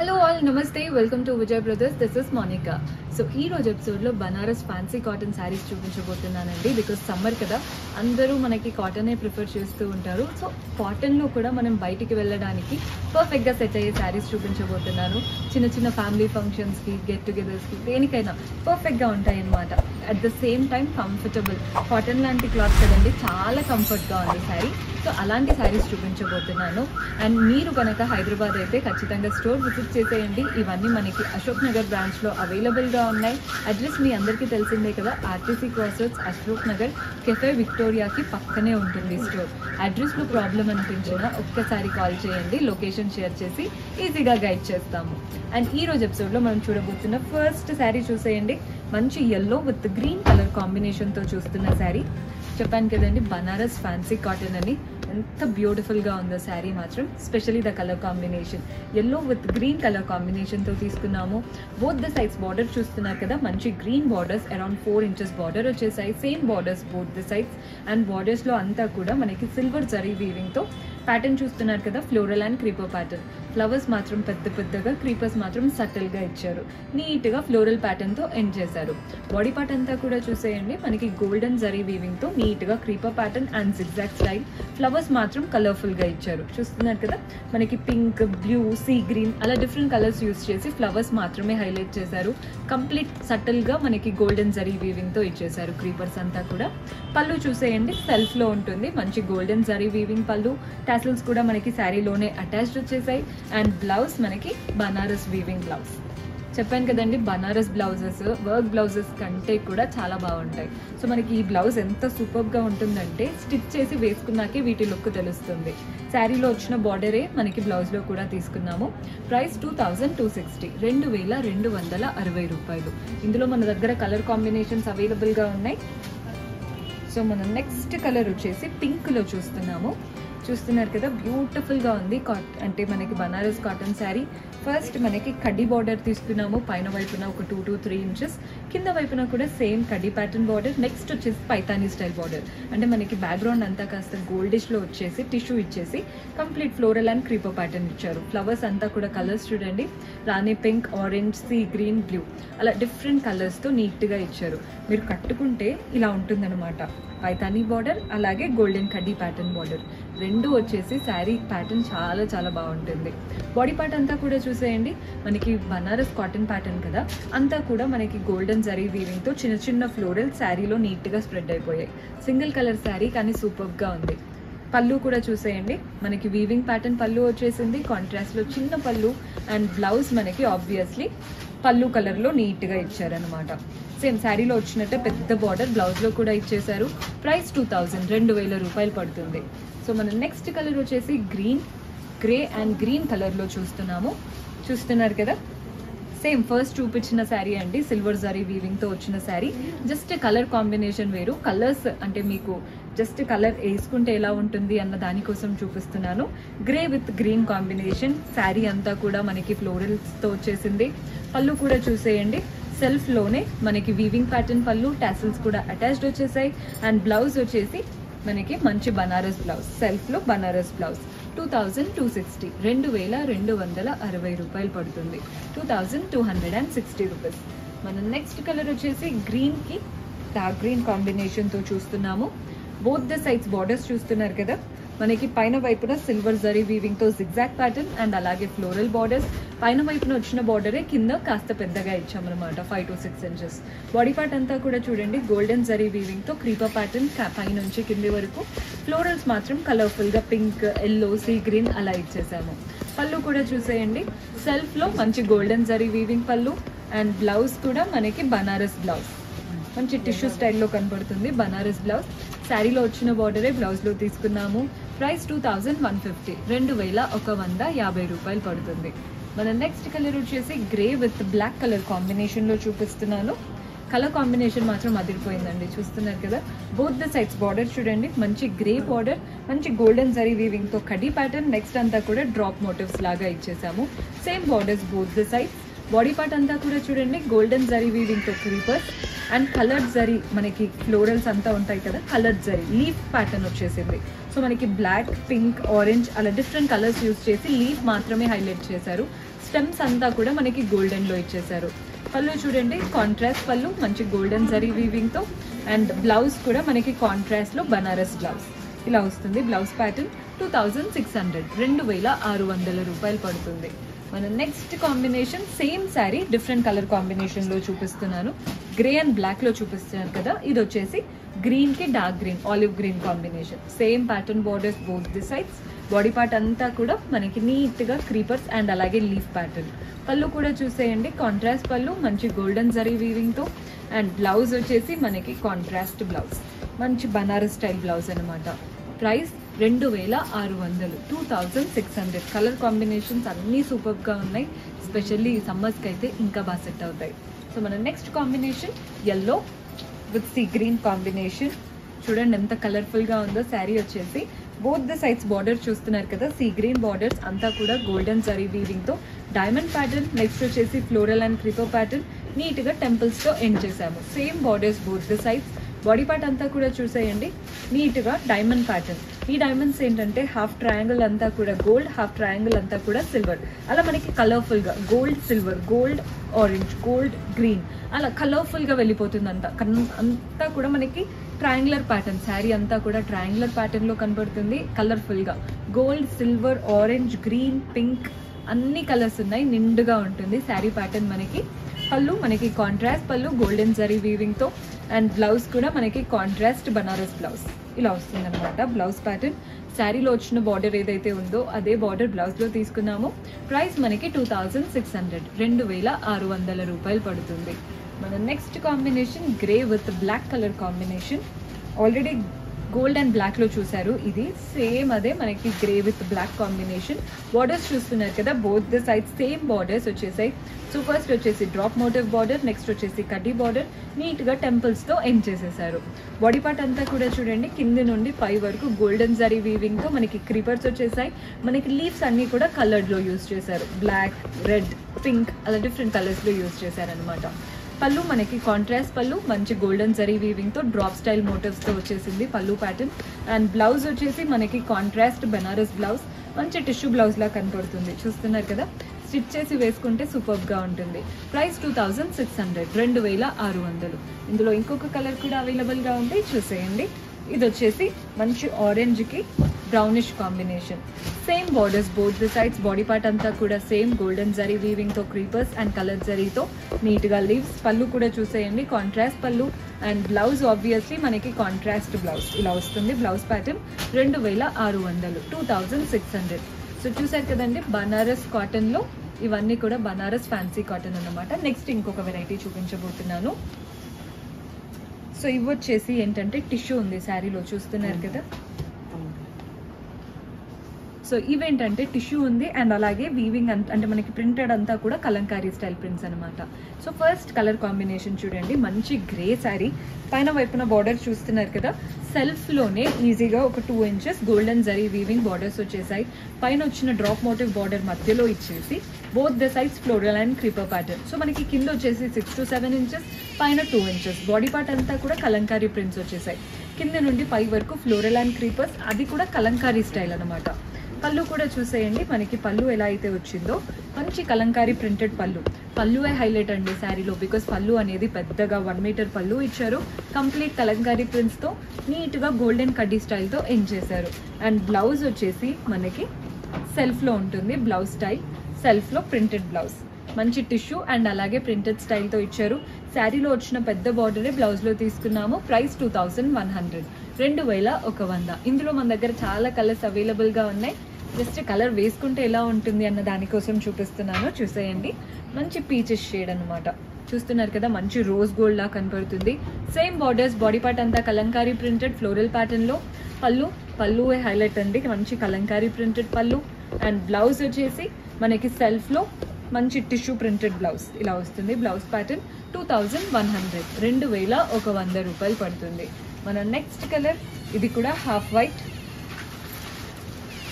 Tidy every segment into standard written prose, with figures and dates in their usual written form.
Hello all, Namaste, welcome to Vijay Brothers, this is Monica. So, ee roju episode lo Banaras fancy cotton sarees chupinchabothunnanandi because summer kada andaru manaki cotton e prefer chestu untaru. So, cotton lo kuda manam bayitiki velladaniki perfect ga set ayye sarees chupinchabothunnanu. Chinna chinna family functions ki, get togethers ki denikaina perfect ga untayi annamata. At the same time comfortable. Cotton lanti cloth kadandi chaala comfort ga undi saree. So, alanti sarees chupinchabothunnanu. And meeru ganaka Hyderabad aithe kachithanga store visit చేసేయండి. ఇవన్నీ మనకి Ashok Nagar branch లో available గా ఉన్నాయి. Address మీ అందరికీ తెలిసిందే కదా, RTC cross roads Ashok Nagar cafe విక్టోరియాకి పక్కనే ఉంటుంది స్టోర్. అడ్రస్ లో ప్రాబ్లం అనిపించినా ఒక్కసారి కాల్ చేయండి, లొకేషన్ షేర్ చేసి ఈజీగా గైడ్ చేస్తాము. అండ్ ఈ రోజు ఎపిసోడ్ లో మనం చూడబోతున్న ఫస్ట్ శారీ చూసేయండి. మంచి yellow with green colour combination తో చూస్తున్న శారీ. చెప్పాను కదండి బనారస్ ఫ్యాన్సీ కాటన్ అని, ఎంత బ్యూటిఫుల్ గా ఉందో శారీ మాత్రం. Specially the colour combination yellow with green colour combination తో తీసుకున్నాము. బోత్ ద సైడ్స్ బార్డర్ చూస్తున్నారు కదా, మంచి green borders, around 4 inches border వచ్చేసాయి. Same borders both the sides. And borders లో అంతా కూడా మనకి సిల్వర్ జరీ వీవింగ్ తో ప్యాటర్న్ చూస్తున్నారు కదా, floral and creeper pattern. Flowers మాత్రం పెద్ద పెద్దగా, క్రీపర్స్ మాత్రం సటిల్ గా ఇచ్చారు. నీట్ గా ఫ్లోరల్ ప్యాటర్న్ తో ఎండ్ చేశారు. బాడీ పార్ట్ అంతా కూడా చూసేయండి, మనకి గోల్డెన్ జరీ వీవింగ్ తో నీట్ గా creeper pattern and zigzag style. Flowers మాత్రం కలర్ఫుల్ గా ఇచ్చారు. చూస్తున్నారు కదా, మనకి పింక్, బ్లూ, సీ గ్రీన్ అలా డిఫరెంట్ కలర్స్ యూస్ చేసి ఫ్లవర్స్ మాత్రమే హైలైట్ చేశారు. కంప్లీట్ సటిల్ గా మనకి గోల్డెన్ జరీ వీవింగ్ తో ఇచ్చేసారు క్రీపర్స్ అంతా కూడా. పళ్ళు చూసేయండి, సెల్ఫ్ లో ఉంటుంది. మంచి గోల్డెన్ జరీ వీవింగ్ పళ్ళు, టాసిల్స్ కూడా మనకి శారీలోనే అటాచ్డ్ వచ్చేసాయి. అండ్ బ్లౌజ్ మనకి బనారస్ వీవింగ్ బ్లౌజ్. చెప్పాను కదండి బనారస్ బ్లౌజెస్ వర్క్ బ్లౌజెస్ కంటే కూడా చాలా బాగుంటాయి. సో మనకి ఈ బ్లౌజ్ ఎంత సూపర్గా ఉంటుందంటే స్టిచ్ చేసి వేసుకున్నాకే వీటి లుక్ తెలుస్తుంది. శారీలో వచ్చిన బార్డరే మనకి బ్లౌజ్లో కూడా తీసుకున్నాము. ప్రైస్ 2260, 2260 రూపాయలు. ఇందులో మన దగ్గర కలర్ కాంబినేషన్స్ అవైలబుల్గా ఉన్నాయి. సో మనం నెక్స్ట్ కలర్ వచ్చేసి పింక్లో చూస్తున్నాము. చూస్తున్నారు కదా, బ్యూటిఫుల్గా ఉంది అంటే మనకి బనారస్ కాటన్ శారీ. ఫస్ట్ మనకి కడ్డీ బార్డర్ తీసుకున్నాము. పైన వైపున ఒక 2 to 3 inches, కింద వైపున కూడా సేమ్ కడ్డీ ప్యాటర్న్ బార్డర్. నెక్స్ట్ వచ్చేసి పైతానీ స్టైల్ బార్డర్, అంటే మనకి బ్యాక్గ్రౌండ్ అంతా కాస్త గోల్డిష్లో వచ్చేసి టిష్యూ ఇచ్చేసి complete floral and creeper pattern ఇచ్చారు. ఫ్లవర్స్ అంతా కూడా కలర్స్ చూడండి, రాణి pink, orange, sea green, blue అలా డిఫరెంట్ కలర్స్తో నీట్గా ఇచ్చారు. మీరు కట్టుకుంటే ఇలా ఉంటుందన్నమాట. పైతానీ బార్డర్ అలాగే గోల్డెన్ కడ్డీ ప్యాటర్న్ బార్డర్ రెండు వచ్చేసి శారీ ప్యాటర్న్ చాలా చాలా బాగుంటుంది. బాడీ పార్ట్ అంతా కూడా చూసేయండి, మనకి బనారస్ కాటన్ ప్యాటర్న్ కదా, అంతా కూడా మనకి గోల్డెన్ జరీ వీవింగ్తో చిన్న చిన్న ఫ్లోరల్ శారీలో నీట్గా స్ప్రెడ్ అయిపోయాయి. సింగిల్ కలర్ శారీ కానీ సూపర్గా ఉంది. పళ్ళు కూడా చూసేయండి, మనకి వీవింగ్ ప్యాటర్న్ పళ్ళు వచ్చేసింది. కాంట్రాస్ట్లో చిన్న పళ్ళు. అండ్ బ్లౌజ్ మనకి ఆబ్వియస్లీ పళ్ళు కలర్లో నీట్గా ఇచ్చారనమాట. సేమ్ శారీలో వచ్చినట్టే పెద్ద బార్డర్ బ్లౌజ్లో కూడా ఇచ్చేశారు. ప్రైస్ 2000 రూపాయలు పడుతుంది. సో మనం నెక్స్ట్ కలర్ వచ్చేసి గ్రీన్, గ్రే అండ్ గ్రీన్ కలర్లో చూస్తున్నాము. చూస్తున్నారు కదా, సేమ్ ఫస్ట్ చూపించిన శారీ అండి, సిల్వర్ జరీ వీవింగ్తో వచ్చిన శారీ. జస్ట్ కలర్ కాంబినేషన్ వేరు. కలర్స్ అంటే మీకు జస్ట్ కలర్ వేసుకుంటే ఎలా ఉంటుంది అన్న దానికోసం చూపిస్తున్నాను. Grey with green combination. Sari అంతా కూడా మనకి ఫ్లోరల్స్తో వచ్చేసింది. పళ్ళు కూడా చూసేయండి, సెల్ఫ్లోనే మనకి వీవింగ్ ప్యాటర్న్ పళ్ళు, టాసిల్స్ కూడా అటాచ్డ్ వచ్చేసాయి. అండ్ బ్లౌజ్ వచ్చేసి మనకి మంచి బనారస్ బ్లౌజ్, సెల్ఫ్లో బనారస్ బ్లౌజ్. 2260, 2260 రూపాయలు పడుతుంది. 2260 రూపీస్. మనం నెక్స్ట్ కలర్ వచ్చేసి గ్రీన్కి డార్క్ గ్రీన్ కాంబినేషన్తో చూస్తున్నాము. బోత్ ద సైడ్స్ బార్డర్స్ చూస్తున్నారు కదా, మనకి పైన వైపున సిల్వర్ జరీ వీవింగ్తో zigzag ప్యాటర్న్ అండ్ అలాగే ఫ్లోరల్ బార్డర్స్. పైన వైపున వచ్చిన బార్డరే కింద కాస్త పెద్దగా ఇచ్చామన్నమాట, 5 to 6 inches. బాడీ పార్ట్ అంతా కూడా చూడండి, గోల్డెన్ జరీ వీవింగ్తో క్రీపర్ ప్యాటర్న్ పైనుంచి కింది వరకు. ఫ్లోరల్స్ మాత్రం కలర్ఫుల్గా పింక్, ఎల్లో, సీ గ్రీన్ అలా ఇచ్చేసాము. పళ్ళు కూడా చూసేయండి, సెల్ఫ్లో మంచి గోల్డెన్ జరీ వీవింగ్ పళ్ళు. అండ్ బ్లౌజ్ కూడా మనకి బనారస్ బ్లౌజ్, మంచి టిష్యూ స్టైల్లో కనబడుతుంది బనారస్ బ్లౌజ్. శారీలో వచ్చిన బార్డరే బ్లౌజ్లో తీసుకున్నాము. ప్రైస్ 2150, 2150 రూపాయలు పడుతుంది. మన నెక్స్ట్ కలర్ వచ్చేసి గ్రే విత్ బ్లాక్ కలర్ కాంబినేషన్లో చూపిస్తున్నాను. కలర్ కాంబినేషన్ మాత్రం అదిరిపోయిందండి. చూస్తున్నారు కదా, బోత్ ద సైడ్స్ బార్డర్ చూడండి, మంచి గ్రే బార్డర్, మంచి గోల్డెన్ జరీ వీవింగ్తో కడీ ప్యాటర్న్. నెక్స్ట్ అంతా కూడా డ్రాప్ మోటివ్స్ లాగా ఇచ్చేసాము. Same borders both the sides. Body part అంతా కూడా చూడండి, గోల్డెన్ జరీ వీవింగ్తో క్రీపర్స్ అండ్ కలర్ జరీ. మనకి ఫ్లోరల్స్ అంతా ఉంటాయి కదా, కలర్ జరీ లీఫ్ ప్యాటర్న్ వచ్చేసింది. సో మనకి బ్లాక్, పింక్, ఆరెంజ్ అలా డిఫరెంట్ కలర్స్ యూజ్ చేసి లీఫ్ మాత్రమే హైలైట్ చేశారు. स्टेम्स अंता कूडा मनकी गोल्डन लो इच्चेसारु। पल्लू चूडंడి కాంట్రాస్ట్ పల్లు మంచి గోల్డెన్ జరీ వీవింగ్ తో అండ్ బ్లౌజ్ కూడా మనకి కాంట్రాస్ట్ లో బనారస్ బ్లౌజ్ ఇలా వస్తుంది। బ్లౌజ్ ప్యాటర్న్ 2600 2600 రూపాయలు పడుతుంది। మన next combination same sorry different colour combination లో చూపిస్తున్నాను। గ్రే అండ్ బ్లాక్ లో చూపిస్తున్నాను కదా, ఇది వచ్చేసి గ్రీన్ కి dark green olive green combination. Same pattern borders both the sides, body part అంతా కూడా మనకి నీట్ గా క్రీపర్స్ అండ్ అలాగే లీఫ్ ప్యాటర్న్। పళ్ళు కూడా చూసేయండి కాంట్రాస్ట్ పళ్ళు మంచి గోల్డెన్ జరీ వీవింగ్ తో అండ్ బ్లౌజ్ వచ్చేసి మనకి కాంట్రాస్ట్ బ్లౌజ్ మంచి బనారస్ స్టైల్ బ్లౌజ్ అన్నమాట। ప్రైస్ 2600 2600। కలర్ కాంబినేషన్స్ అన్నీ సూపర్ గా ఉన్నాయి, ఎస్పెషల్లీ ఈ సమ్మర్స్ కి అయితే ఇంకా బాగా సెట్ అవుతాయి। సో మన next combination yellow with sea green combination చూడండి ఎంత కలర్ఫుల్ గా ఉందో శారీ వచ్చేసి। బోత్ ద సైడ్స్ బార్డర్ చూస్తున్నారు కదా, సీ గ్రీన్ బార్డర్స్ అంతా కూడా గోల్డెన్ జరీ వీవింగ్ తో డైమండ్ ప్యాటర్న్, నెక్స్ట్ వచ్చేసి floral and creeper pattern neat గా టెంపుల్స్ తో ఎండ్ చేసాము। Same borders both the sides, body part అంతా కూడా చూసేయండి నీట్ గా డైమండ్ ప్యాటర్న్। ఈ డైమండ్స్ ఏంటంటే హాఫ్ ట్రయాంగిల్ అంతా కూడా గోల్డ్, హాఫ్ ట్రయాంగిల్ అంతా కూడా సిల్వర్, అలా మనకి కలర్ఫుల్ గా gold silver gold orange gold green అలా కలర్ఫుల్ గా వెళ్ళిపోతుంది అంతా కూడా మనకి ట్రయాంగులర్ ప్యాటర్న్। శారీ అంతా కూడా ట్రయాంగులర్ ప్యాటర్న్ లో కనబడుతుంది కలర్ఫుల్ గా, gold silver orange green pink అన్ని కలర్స్ ఉన్నాయి, నిండుగా ఉంటుంది శారీ ప్యాటర్న్ మనకి। పళ్ళు మనకి కాంట్రాస్ట్ పళ్ళు గోల్డెన్ జరీ వీవింగ్ తో అండ్ బ్లౌజ్ కూడా మనకి కాంట్రాస్ట్ బనారస్ బ్లౌజ్ ఇలా వస్తుంది అనమాట। బ్లౌజ్ ప్యాటర్న్ శారీలో వచ్చిన బార్డర్ ఏదైతే ఉందో అదే బార్డర్ బ్లౌజ్లో తీసుకున్నాము। ప్రైస్ మనకి 2600 2600 రూపాయలు పడుతుంది। మన next combination grey with black colour combination, already gold and బ్లాక్లో చూసారు, ఇది సేమ్ అదే మనకి grey with black combination. Borders చూస్తున్నారు కదా, both the sides same borders వచ్చేసాయి। సో ఫస్ట్ వచ్చేసి డ్రాప్ మోటివ్ బార్డర్, నెక్స్ట్ వచ్చేసి కడ్డీ బార్డర్ నీట్గా టెంపుల్స్తో ఎండ్ చేసేసారు। బాడీ పార్ట్ అంతా కూడా చూడండి కింది నుండి పై వరకు గోల్డెన్ జరీ వీవింగ్తో మనకి క్రీపర్స్ వచ్చేసాయి, మనకి లీవ్స్ అన్నీ కూడా కలర్డ్లో యూజ్ చేశారు, బ్లాక్ రెడ్ పింక్ అలా డిఫరెంట్ కలర్స్లో యూజ్ చేశారనమాట। పళ్ళు మనకి కాంట్రాస్ట్ పళ్ళు మంచి గోల్డెన్ జరీ వీవింగ్తో డ్రాప్ స్టైల్ మోటివ్స్తో వచ్చేసింది పళ్ళు ప్యాటర్న్ అండ్ బ్లౌజ్ వచ్చేసి మనకి కాంట్రాస్ట్ బనారస్ బ్లౌజ్ మంచి టిష్యూ బ్లౌజ్లా కనపడుతుంది చూస్తున్నారు కదా, స్టిచ్ చేసి వేసుకుంటే సూపర్గా ఉంటుంది। ప్రైస్ 2600 2600। ఇందులో ఇంకొక కలర్ కూడా అవైలబుల్గా ఉంది చూసేయండి, ఇది వచ్చేసి మంచి ఆరెంజ్కి brownish combination, same borders both the sides, body part అంతా కూడా సేమ్ గోల్డెన్ జరీ వీవింగ్తో క్రీపర్స్ అండ్ కలర్ జరీతో నీట్గా లీవ్స్। పళ్ళు కూడా చూసేయండి కాంట్రాస్ట్ పళ్ళు అండ్ బ్లౌజ్ ఆబ్వియస్లీ మనకి కాంట్రాస్ట్ బ్లౌజ్ ఇలా వస్తుంది। Blouse pattern 2600 2600। సో చూసారు కదండి బనారస్ కాటన్లో ఇవన్నీ కూడా బనారస్ ఫ్యాన్సీ కాటన్ అన్నమాట। నెక్స్ట్ ఇంకొక వెరైటీ చూపించబోతున్నాను। సో ఇవి వచ్చేసి ఏంటంటే టిష్యూ ఉంది శారీలో చూస్తున్నారు కదా, సో ఇవేంటంటే టిష్యూ ఉంది అండ్ అలాగే వీవింగ్ అంటే మనకి ప్రింటెడ్ అంతా కూడా కలంకారీ స్టైల్ ప్రింట్స్ అనమాట। సో ఫస్ట్ కలర్ కాంబినేషన్ చూడండి మంచి గ్రే శారీ, పైన వైపున బార్డర్ చూస్తున్నారు కదా, సెల్ఫ్లోనే ఈజీగా ఒక 2 inches golden zari weaving borders వచ్చేసాయి, పైన వచ్చిన డ్రాప్ మోటివ్ బార్డర్ మధ్యలో ఇచ్చేసి both the sides floral and creeper pattern. So మనకి కింద వచ్చేసి 6 to 7 ఇంచెస్ పైన 2 ఇంచెస్, బాడీ పార్ట్ అంతా కూడా కలంకారీ ప్రింట్స్ వచ్చేసాయి, కింద నుండి పై వరకు ఫ్లోరల్ అండ్ క్రీపర్స్ అది కూడా కలంకారీ స్టైల్ అనమాట। పళ్ళు కూడా చూసేయండి మనకి పళ్ళు ఎలా అయితే వచ్చిందో మంచి కలంకారీ ప్రింటెడ్ పళ్ళు, పళ్ళువే హైలైట్ అండి శారీలో, బికాస్ పళ్ళు అనేది పెద్దగా 1 మీటర్ పళ్ళు ఇచ్చారు, కంప్లీట్ కలంకారీ ప్రింట్స్తో నీట్గా గోల్డెన్ కడ్డీ స్టైల్తో ఎండ్ చేశారు అండ్ బ్లౌజ్ వచ్చేసి మనకి సెల్ఫ్లో ఉంటుంది, బ్లౌజ్ స్టైల్ సెల్ఫ్లో ప్రింటెడ్ బ్లౌజ్ మంచి టిష్యూ అండ్ అలాగే ప్రింటెడ్ స్టైల్తో ఇచ్చారు, శారీలో వచ్చిన పెద్ద బార్డరే బ్లౌజ్లో తీసుకున్నాము। ప్రైస్ 2100 2100। ఇందులో మన దగ్గర చాలా కలర్స్ అవైలబుల్గా ఉన్నాయి, జస్ట్ కలర్ వేసుకుంటే ఎలా ఉంటుంది అన్న దానికోసం చూపిస్తున్నాను చూసేయండి। మంచి పీచెస్ షేడ్ అనమాట చూస్తున్నారు కదా, మంచి రోజ్ గోల్డ్ లా కనపడుతుంది, సేమ్ బార్డర్స్, బాడీ పార్ట్ అంతా కలంకారీ ప్రింటెడ్ ఫ్లోరల్ ప్యాటర్న్లో, పళ్ళు హైలైట్ అండి మంచి Kalamkari printed pallu and blouse వచ్చేసి మనకి సెల్ఫ్లో మంచి టిష్యూ ప్రింటెడ్ బ్లౌజ్ ఇలా వస్తుంది। బ్లౌజ్ ప్యాటర్న్ 2100 2100 రూపాయలు పడుతుంది। మన నెక్స్ట్ కలర్ ఇది కూడా హాఫ్ వైట్,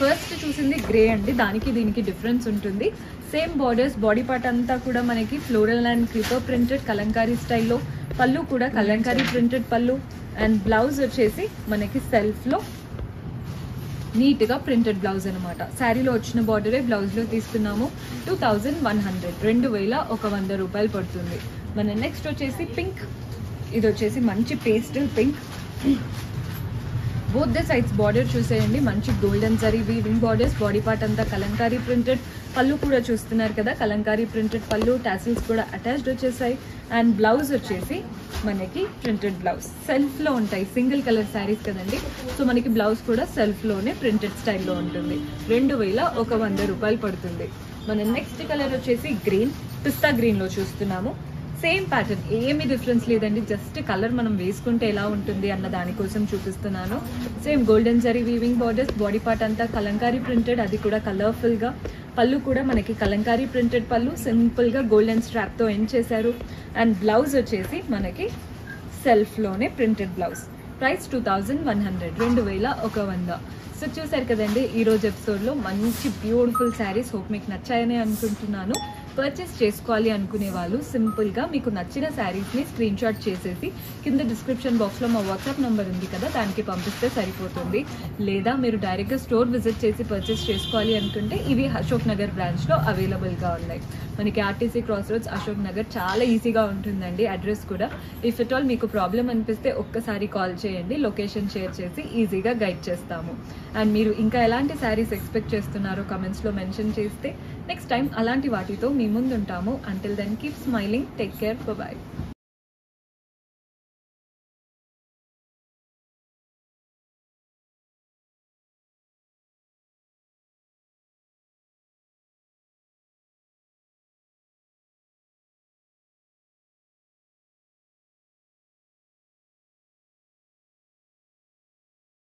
ఫస్ట్ చూసింది గ్రే అండి, దానికి దీనికి డిఫరెన్స్ ఉంటుంది, సేమ్ బార్డర్స్, బాడీ పార్ట్ అంతా కూడా మనకి floral and creeper printed Kalamkari స్టైల్లో, పళ్ళు కూడా Kalamkari printed pallu and blouse వచ్చేసి మనకి సెల్ఫ్లో नीट प्रिंटेड ब्लाउज अन्नमाट सारीलो वच्चिन बॉर्डर ब्लाउज लो तीसुकुन्नामु 2100 2100 రూపాయలు పడుతుంది మన నెక్స్ట్ వచ్చేసి పింక్ ఇది వచ్చేసి మంచి pastel pink both the sides border చూసేయండి మంచి golden zari weaving borders body part అంతా కలంకారీ ప్రింటెడ్ పల్లు కూడా చూస్తున్నారు కదా కలంకారీ ప్రింటెడ్ పల్లు టాసిల్స్ కూడా అటాచ్డ్ వచ్చేసాయి అండ్ బ్లౌజ్ వచ్చేసి మనకి ప్రింటెడ్ బ్లౌజ్ సెల్ఫ్ లో ఉంటాయి సింగిల్ కలర్ సారీస్ కదండి సో మనకి బ్లౌజ్ కూడా సెల్ఫ్ లోనే ప్రింటెడ్ స్టైల్ లో ఉంటుంది 2100 రూపాయలు పడుతుంది మన నెక్స్ట్ కలర్ వచ్చేసి గ్రీన్ పిస్తా గ్రీన్ లో చూస్తున్నాము సేమ్ ప్యాటర్న్ ఏమీ డిఫరెన్స్ లేదండి జస్ట్ కలర్ మనం వేసుకుంటే ఎలా ఉంటుంది అన్న దాని కోసం చూపిస్తున్నాను same golden zari weaving borders body part అంతా కలంకారీ ప్రింటెడ్ అది కూడా కలర్ఫుల్ గా పళ్ళు కూడా మనకి కలంకారీ ప్రింటెడ్ పళ్ళు సింపుల్ గా గోల్డెన్ స్ట్రాప్ తో ఎండ్ చేశారు అండ్ బ్లౌజ్ వచ్చేసి మనకి సెల్ఫ్ లోనే ప్రింటెడ్ బ్లౌజ్ ప్రైస్ 2100 సో చూసారు కదండి ఈ రోజు ఎపిసోడ్ లో మంచి బ్యూటిఫుల్ సారీస్ హోప్ మీకు నచ్చాయని అనుకుంటున్నాను పర్చేస్ చేసుకోవాలి అనుకునే వాళ్ళు సింపుల్ గా మీకు నచ్చిన సారీస్ ని స్క్రీన్ షాట్ చేసేసి కింద డిస్క్రిప్షన్ బాక్స్ లో మా వాట్సాప్ నంబర్ ఉంది కదా దానికి పంపిస్తే సరిపోతుంది లేదా మీరు డైరెక్ట్ గా స్టోర్ విజిట్ చేసి పర్చేస్ చేసుకోవాలి అనుకుంటే ఇవి అశోక్ నగర్ బ్రాంచ్ లో అవైలబుల్ గా ఉన్నాయి మనకి RTC cross roads Ashok Nagar చాలా ఈజీగా ఉంటుందండి అడ్రస్ కూడా ఇఫ్ ఎట్ ఆల్ మీకు ప్రాబ్లం అనిపిస్తే ఒక్కసారి కాల్ చేయండి లొకేషన్ షేర్ చేసి ఈజీగా గైడ్ చేస్తాము అండ్ మీరు ఇంకా ఎలాంటి సారీస్ ఎక్స్పెక్ట్ చేస్తున్నారో కమెంట్స్ లో మెన్షన్ చేస్తే నెక్స్ట్ టైం అలాంటి వాటితో మీ ముందుంటాము until then keep smiling take care bye by